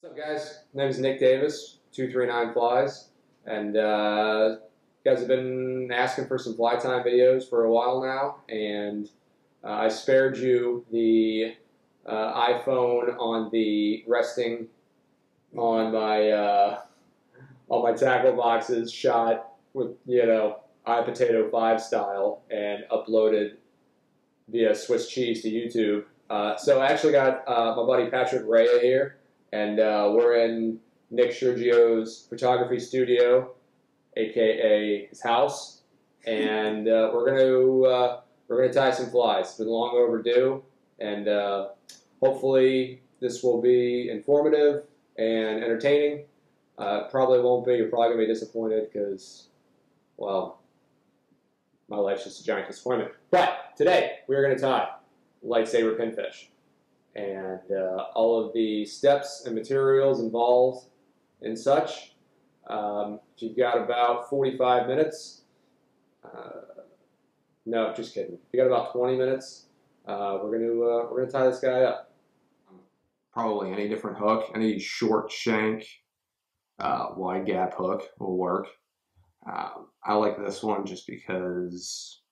What's up, guys? My name is Nick Davis, 239 Flies, and you guys have been asking for some fly time videos for a while now, and I spared you the iPhone on the resting on my tackle boxes shot with, you know, iPotato 5 style and uploaded via Swiss cheese to YouTube. So I actually got my buddy Patrick Rea here. And we're in Nick Sergio's photography studio, aka his house, and we're gonna tie some flies. It's been long overdue, and hopefully this will be informative and entertaining. Probably won't be. You're probably gonna be disappointed because, well, my life's just a giant disappointment. But today we're gonna tie LightSaber Pinfish. And all of the steps and materials involved and such. You've got about 45 minutes. No, just kidding. You got about 20 minutes. We're gonna tie this guy up. Probably any different hook, any short shank, wide gap hook will work. I like this one just because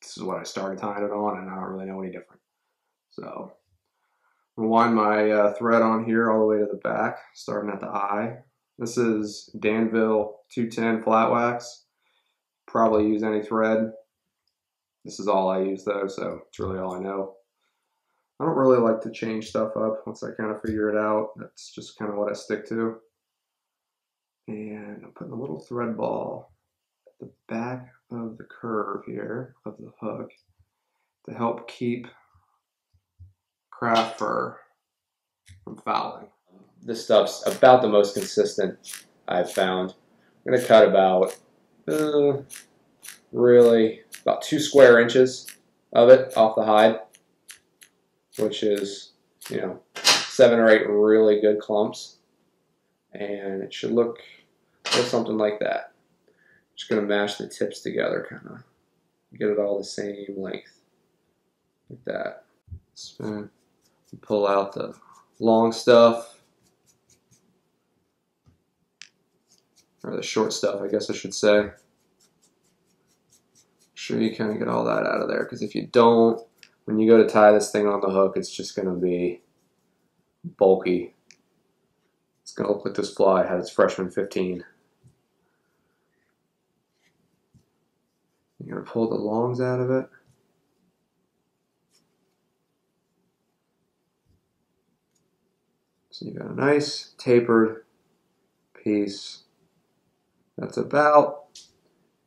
this is what I started tying it on, and I don't really know any different. So. Wind my thread on here all the way to the back, starting at the eye. This is Danville 210 Flat Wax. Probably use any thread. This is all I use though, so it's really all I know. I don't really like to change stuff up once I kind of figure it out. That's just kind of what I stick to. And I'm putting a little thread ball at the back of the curve here of the hook to help keep craft fur from fouling. This stuff's about the most consistent I've found. I'm gonna cut about really about 2 square inches of it off the hide, which is, you know, 7 or 8 really good clumps, and it should look something like that. I'm just gonna mash the tips together, kind of get it all the same length like that. Spin. Pull out the long stuff, or the short stuff, I guess I should say. Make sure you kind of get all that out of there, because if you don't, when you go to tie this thing on the hook, it's just going to be bulky. It's going to look like this fly had its freshman 15. You're going to pull the longs out of it. So you got a nice tapered piece that's about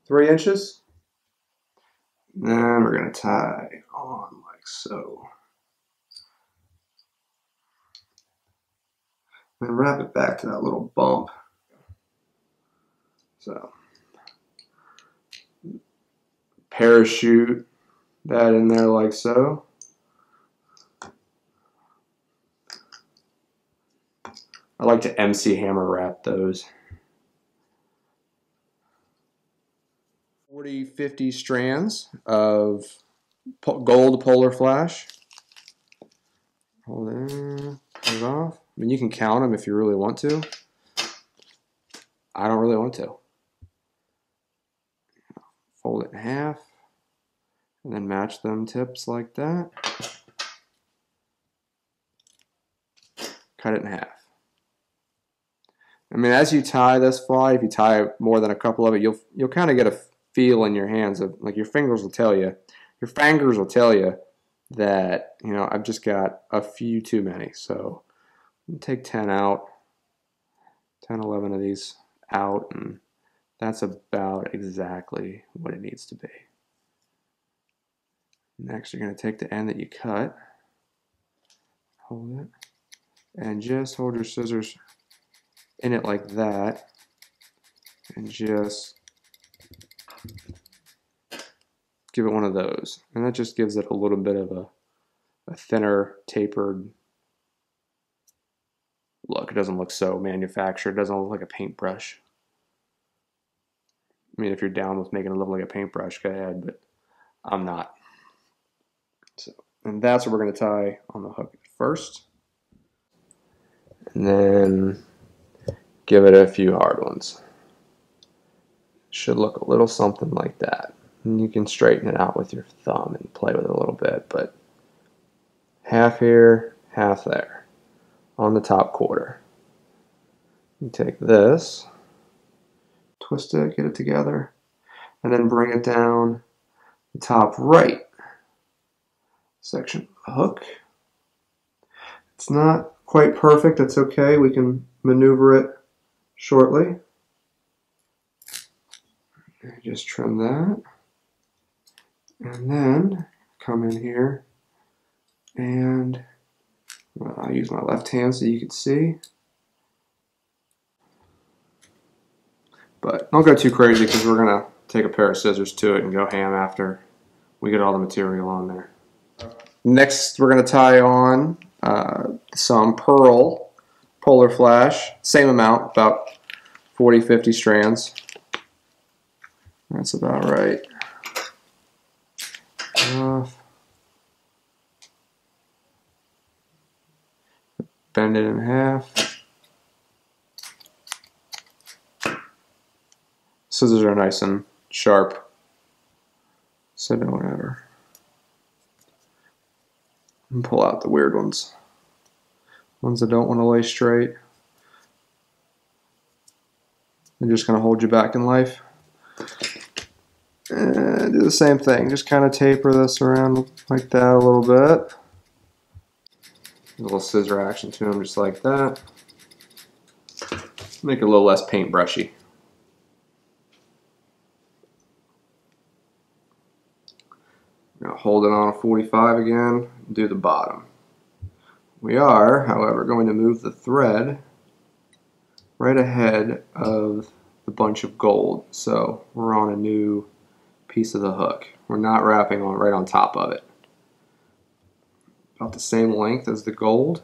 3 inches. Then we're gonna tie on like so. Then wrap it back to that little bump. So parachute that in there like so. I like to MC hammer wrap those. 40, 50 strands of gold Polar Flash. Hold it, put it off. I mean, you can count them if you really want to. I don't really want to. Fold it in half, and then match them tips like that. Cut it in half. I mean, as you tie this fly, if you tie more than a couple of it, you'll kind of get a feel in your hands of, like, your fingers will tell you that, you know, I've just got a few too many. So I'm gonna take 10 out, 10, 11 of these out, and that's about exactly what it needs to be. Next, you're gonna take the end that you cut, hold it, and just hold your scissors in it like that, and just give it one of those, and that just gives it a little bit of a thinner, tapered look. It doesn't look so manufactured. It doesn't look like a paintbrush. I mean, if you're down with making it look like a paintbrush, go ahead, but I'm not. So, and that's what we're going to tie on the hook first. and then give it a few hard ones. Should look a little something like that. And you can straighten it out with your thumb and play with it a little bit, but half here, half there on the top quarter. You take this, twist it, get it together, and then bring it down the top right section of the hook. It's not quite perfect, that's okay, we can maneuver it shortly. Just trim that, and then come in here, and well, I'll use my left hand so you can see. But don't go too crazy because we're going to take a pair of scissors to it and go ham after we get all the material on there. Next we're going to tie on some pearl Polar Flash, same amount, about 40-50 strands. That's about right. Bend it in half. Scissors are nice and sharp, so don't ever. And pull out the weird ones. Ones that don't want to lay straight. They're just going to hold you back in life. And do the same thing, just kind of taper this around like that a little bit. A little scissor action to them, just like that. Make it a little less paintbrushy. Now hold it on a 45 again, do the bottom. We are, however, going to move the thread right ahead of the bunch of gold, so we're on a new piece of the hook. We're not wrapping on right on top of it. About the same length as the gold.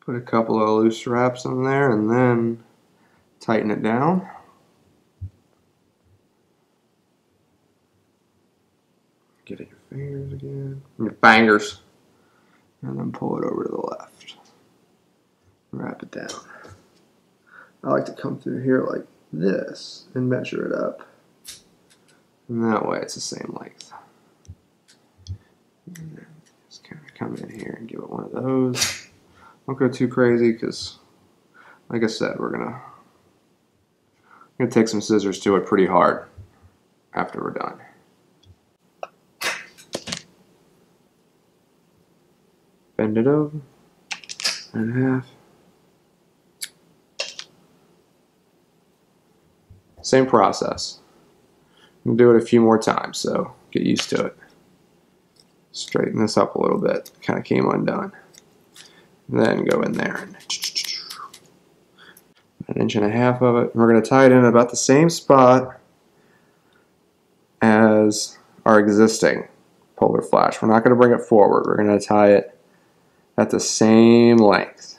Put a couple of loose wraps on there and then tighten it down. Get at your fingers again, your bangers, and then pull it over to the left. Wrap it down. I like to come through here like this and measure it up. And that way it's the same length. And then just kind of come in here and give it one of those. Don't go too crazy because, like I said, we're gonna take some scissors to it pretty hard after we're done. Bend it over and half. Same process. We'll do it a few more times, so get used to it. Straighten this up a little bit. Kind of came undone. And then go in there and an inch and a half of it. We're going to tie it in about the same spot as our existing Polar Flash. We're not going to bring it forward. We're going to tie it at the same length.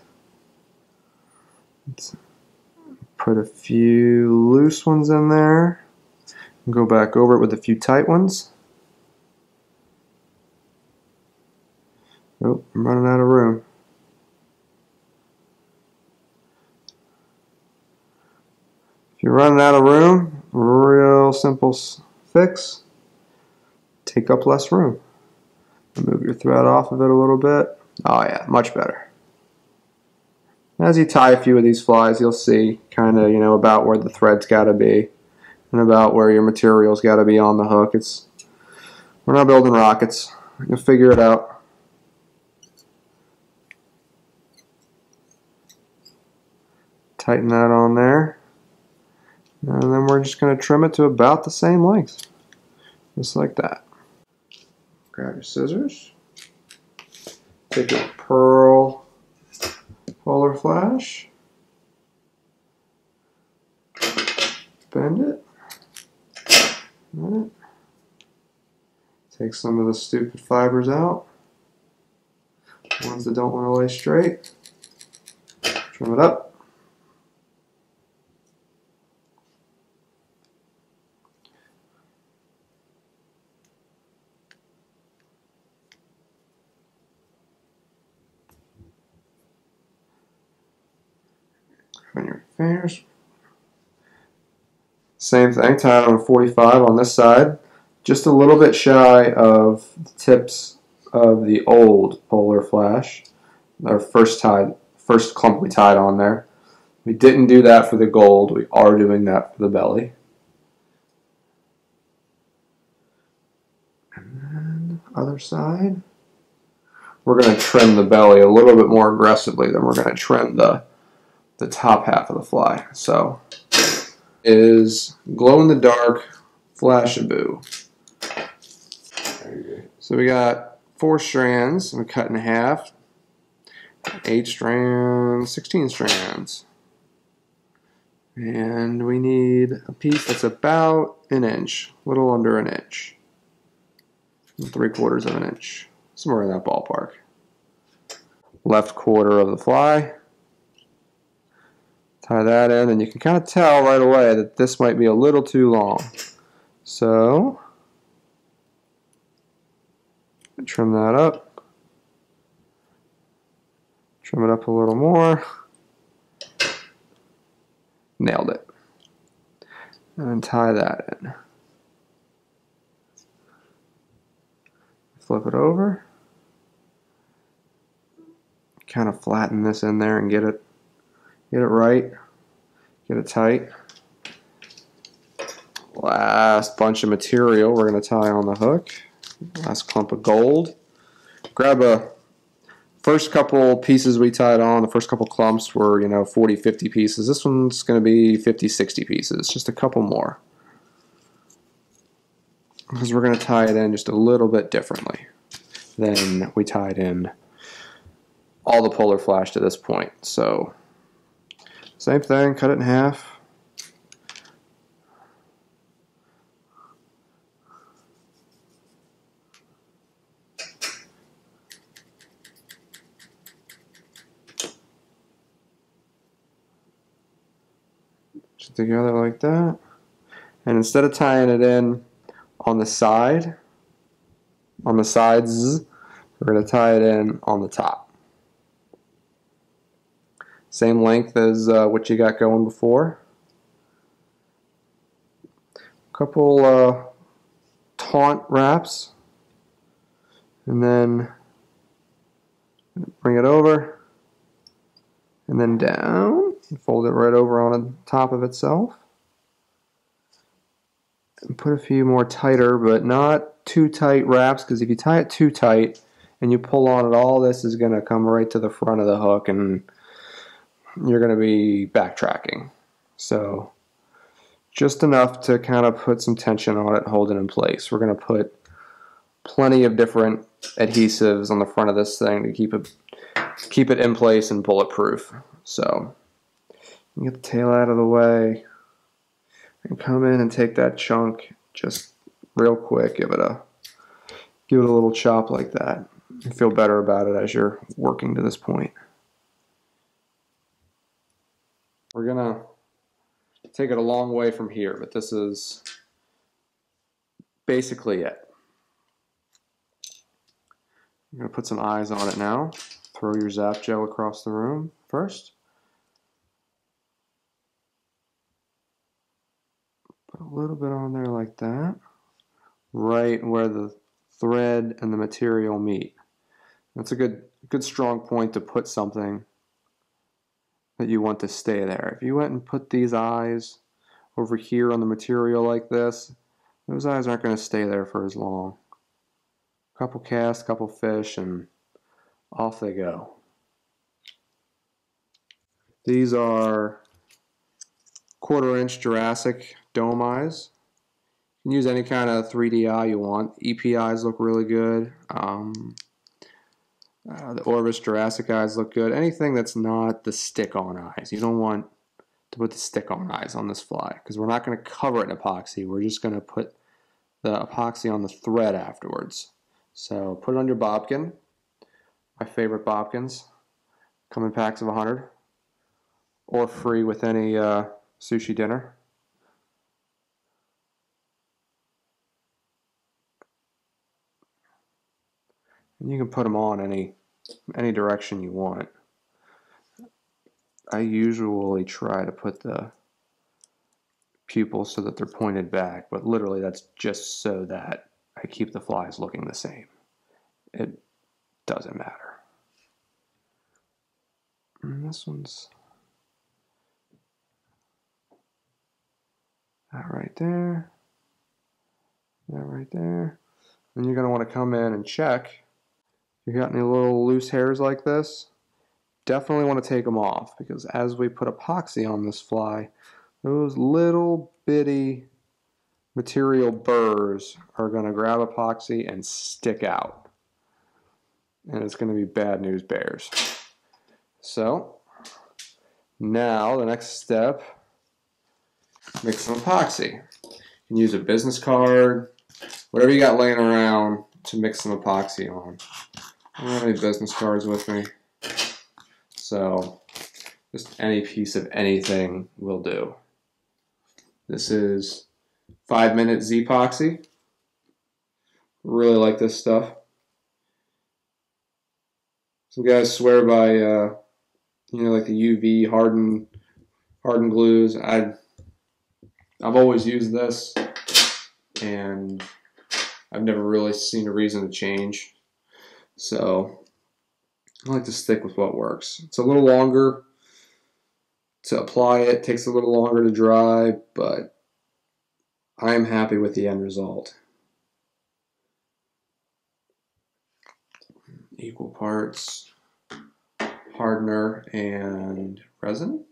Let's put a few loose ones in there. Go back over it with a few tight ones. Oh, I'm running out of room. If you're running out of room, real simple fix. Take up less room. Move your thread off of it a little bit. Oh yeah, much better. As you tie a few of these flies, you'll see kind of, you know, about where the thread's got to be. And about where your material's got to be on the hook. We're not building rockets. You'll figure it out. Tighten that on there, and then we're just going to trim it to about the same length, just like that. Grab your scissors. Take your pearl Polar Flash. Bend it. Right. Take some of the stupid fibers out, ones that don't want to lay straight, trim it up, fingers. Same thing, tied on a 45 on this side. Just a little bit shy of the tips of the old Polar Flash. Our first clump we tied on there. We didn't do that for the gold. We are doing that for the belly. And then other side. We're going to trim the belly a little bit more aggressively than we're going to trim the top half of the fly. So is glow in the dark Flashaboo. There you go. So we got 4 strands. We cut in half. 8 strands, 16 strands. And we need a piece that's about an inch, a little under an inch, 3/4 of an inch, somewhere in that ballpark. Left quarter of the fly. Tie that in, and you can kind of tell right away that this might be a little too long. So, trim that up. Trim it up a little more. Nailed it. And then tie that in. Flip it over. Kind of flatten this in there and get it right. Get it tight. Last bunch of material we're going to tie on the hook. Last clump of gold. Grab a first couple pieces we tied on, the first couple clumps were, you know, 40, 50 pieces. This one's going to be 50, 60 pieces, just a couple more. Because we're going to tie it in just a little bit differently than we tied in all the Polar Flash to this point. So, same thing, cut it in half. Together like that, and instead of tying it in on the side, on the sides, we're going to tie it in on the top. Same length as what you got going before. Couple taunt wraps, and then bring it over, and then down. Fold it right over on top of itself. And put a few more tighter, but not too tight wraps, because if you tie it too tight and you pull on it, all this is going to come right to the front of the hook and you're going to be backtracking. So just enough to kind of put some tension on it, hold it in place. We're going to put plenty of different adhesives on the front of this thing to keep it in place and bulletproof. So get the tail out of the way and come in and take that chunk just real quick, give it a little chop like that. You feel better about it as you're working to this point. We're gonna take it a long way from here, but this is basically it. I'm gonna put some eyes on it now. Throw your Zap Gel across the room first. A little bit on there like that, right where the thread and the material meet. That's a good strong point to put something that you want to stay there. If you went and put these eyes over here on the material like this, those eyes aren't going to stay there for as long. A couple casts, a couple fish, and off they go. These are 1/4 inch Jurassic dome eyes. You can use any kind of 3D eye you want. EP eyes look really good. The Orvis Jurassic eyes look good. Anything that's not the stick-on eyes. You don't want to put the stick-on eyes on this fly because we're not going to cover it in epoxy. We're just going to put the epoxy on the thread afterwards. So put it on your bodkin. My favorite bodkins come in packs of 100 or free with any sushi dinner. And you can put them on any direction you want. I usually try to put the pupils so that they're pointed back, but literally that's just so that I keep the flies looking the same. It doesn't matter. And this one's that right there, that right there. And you're going to want to come in and check. If you got any little loose hairs like this, definitely want to take them off, because as we put epoxy on this fly, those little bitty material burrs are going to grab epoxy and stick out. And it's going to be bad news bears. So now the next step, make some epoxy. You can use a business card, whatever you got laying around to mix some epoxy on. I don't have any business cards with me, so just any piece of anything will do. This is 5-Minute Z-Poxy. Really like this stuff. Some guys swear by, you know, like the UV hardened glues. I've always used this, and I've never really seen a reason to change. So I like to stick with what works. It's a little longer to apply, it takes a little longer to dry, but I'm happy with the end result. Equal parts hardener and resin.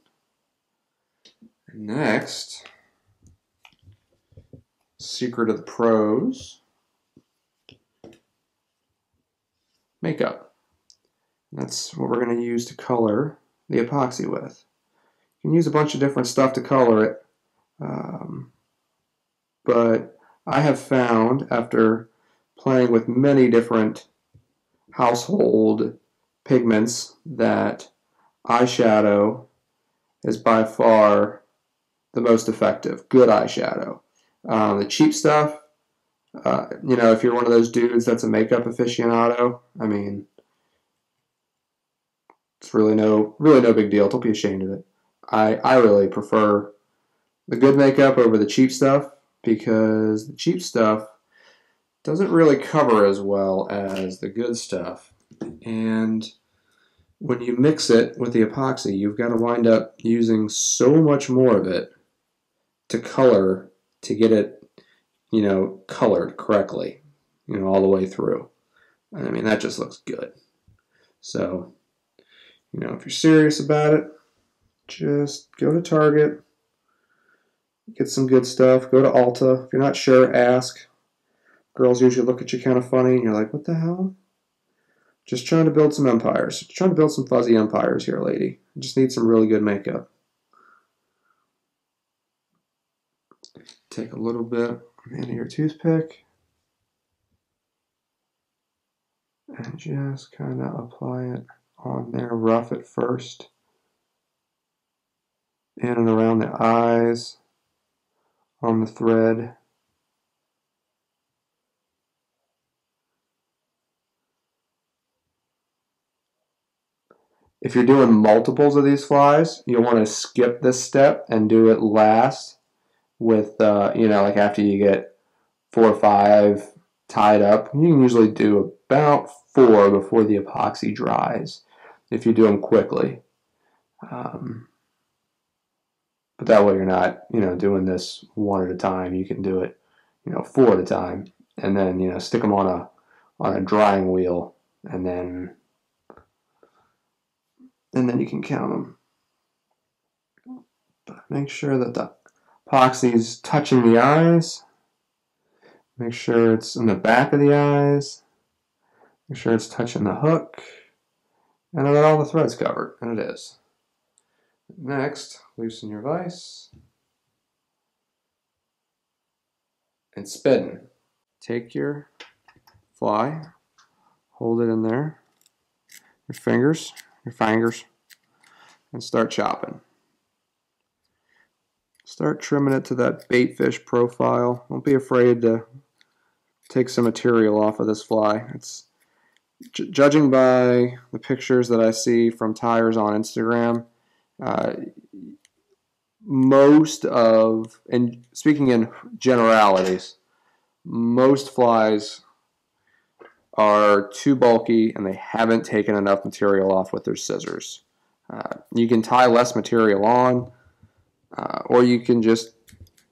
Next, secret of the pros, makeup. That's what we're going to use to color the epoxy with. You can use a bunch of different stuff to color it, but I have found, after playing with many different household pigments, that eyeshadow is by far the most effective. Good eyeshadow. The cheap stuff, you know, if you're one of those dudes that's a makeup aficionado, I mean, it's really no big deal. Don't be ashamed of it. I really prefer the good makeup over the cheap stuff, because the cheap stuff doesn't really cover as well as the good stuff. And when you mix it with the epoxy, you've got to wind up using so much more of it to color, to get it, you know, colored correctly, you know, all the way through. I mean, that just looks good. So, you know, if you're serious about it, just go to Target, get some good stuff, go to Ulta. If you're not sure, ask. Girls usually look at you kind of funny, and you're like, what the hell? Just trying to build some empires. Just trying to build some fuzzy empires here, lady. I just need some really good makeup. Take a little bit on the end of your toothpick and just kind of apply it on there, rough at first, in and around the eyes, on the thread. If you're doing multiples of these flies, you'll want to skip this step and do it last, with, you know, like after you get 4 or 5 tied up. You can usually do about 4 before the epoxy dries, if you do them quickly. But that way you're not, you know, doing this 1 at a time. You can do it, you know, 4 at a time, and then, you know, stick them on a drying wheel, and then you can count them. But make sure that the epoxy's touching the eyes. Make sure it's in the back of the eyes. Make sure it's touching the hook, and then all the thread's covered, and it is. Next, loosen your vise and spin. Take your fly, hold it in there, your fingers, and start chopping. Start trimming it to that baitfish profile. Don't be afraid to take some material off of this fly. It's, judging by the pictures that I see from tires on Instagram, most of, and speaking in generalities, most flies are too bulky and they haven't taken enough material off with their scissors. You can tie less material on, or you can just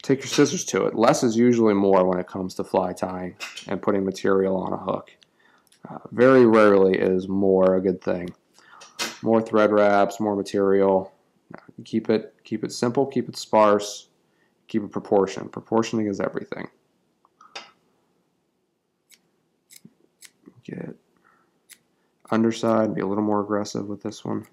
take your scissors to it. Less is usually more when it comes to fly tying and putting material on a hook. Very rarely is more a good thing. More thread wraps, more material. Keep it simple, keep it sparse, keep it proportioned. Proportioning is everything. Get underside, be a little more aggressive with this one.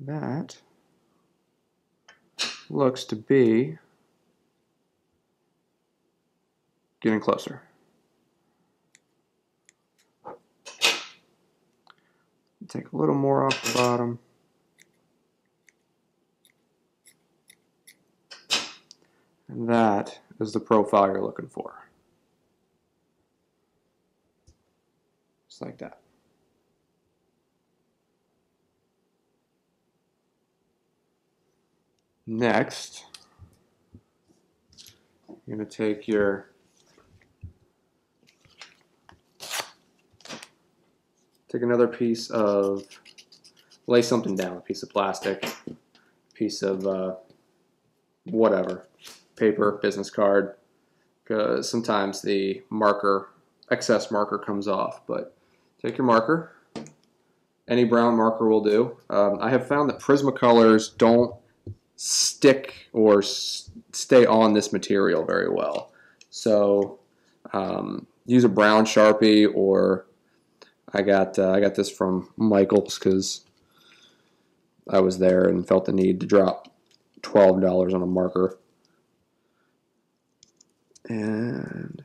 That looks to be getting closer. Take a little more off the bottom. And that is the profile you're looking for. Just like that. Next, you're going to take your another piece of, lay something down, a piece of plastic, a piece of whatever, paper, business card, because sometimes the marker, excess marker comes off, but take your marker, any brown marker will do. I have found that Prismacolors don't stick or stay on this material very well. So use a brown Sharpie, or I got this from Michael's because I was there and felt the need to drop $12 on a marker. And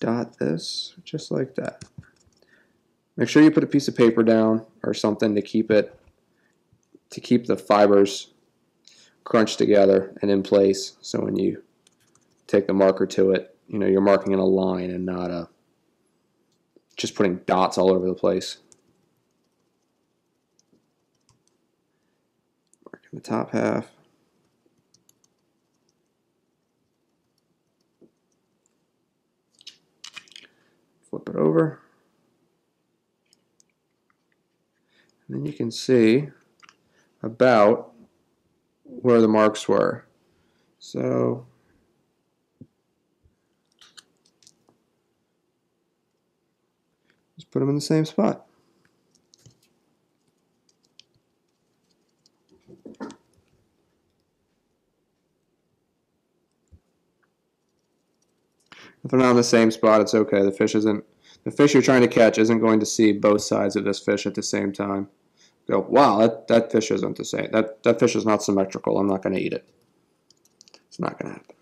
dot this just like that. Make sure you put a piece of paper down or something to keep it, to keep the fibers crunched together and in place, so when you take the marker to it, you know you're marking in a line and not a just putting dots all over the place. Marking the top half. Flip it over. And then you can see about where the marks were. So just put them in the same spot. If they're not in the same spot, it's okay. The fish you're trying to catch isn't going to see both sides of this fish at the same time. Go, wow, that fish isn't the same. That fish is not symmetrical. I'm not going to eat it. It's not going to happen.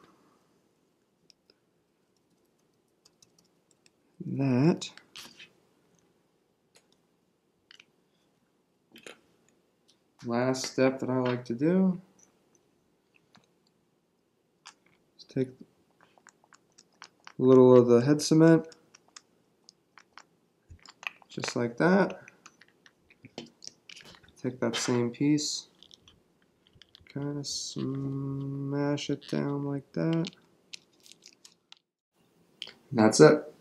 That last step that I like to do is take a little of the head cement, just like that. Take that same piece, kind of smash it down like that. And that's it.